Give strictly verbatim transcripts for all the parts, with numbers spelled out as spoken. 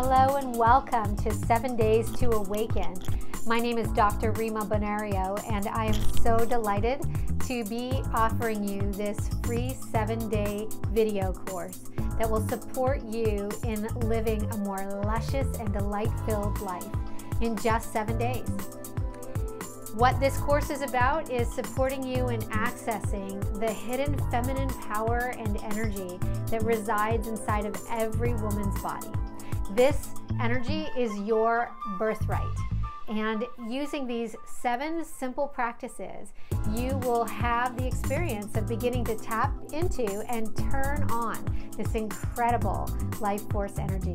Hello and welcome to Seven Days to Awaken. My name is Doctor Rima Bonario, and I am so delighted to be offering you this free seven-day video course that will support you in living a more luscious and delight-filled life in just seven days. What this course is about is supporting you in accessing the hidden feminine power and energy that resides inside of every woman's body. This energy is your birthright. And using these seven simple practices, you will have the experience of beginning to tap into and turn on this incredible life force energy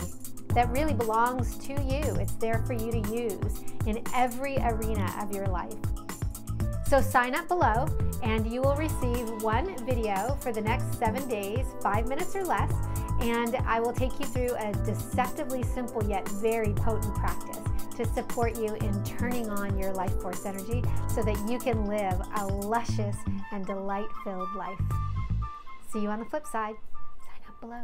that really belongs to you. It's there for you to use in every arena of your life. So sign up below and you will receive one video for the next seven days, five minutes or less, and I will take you through a deceptively simple yet very potent practice to support you in turning on your life force energy so that you can live a luscious and delight-filled life. See you on the flip side. Sign up below.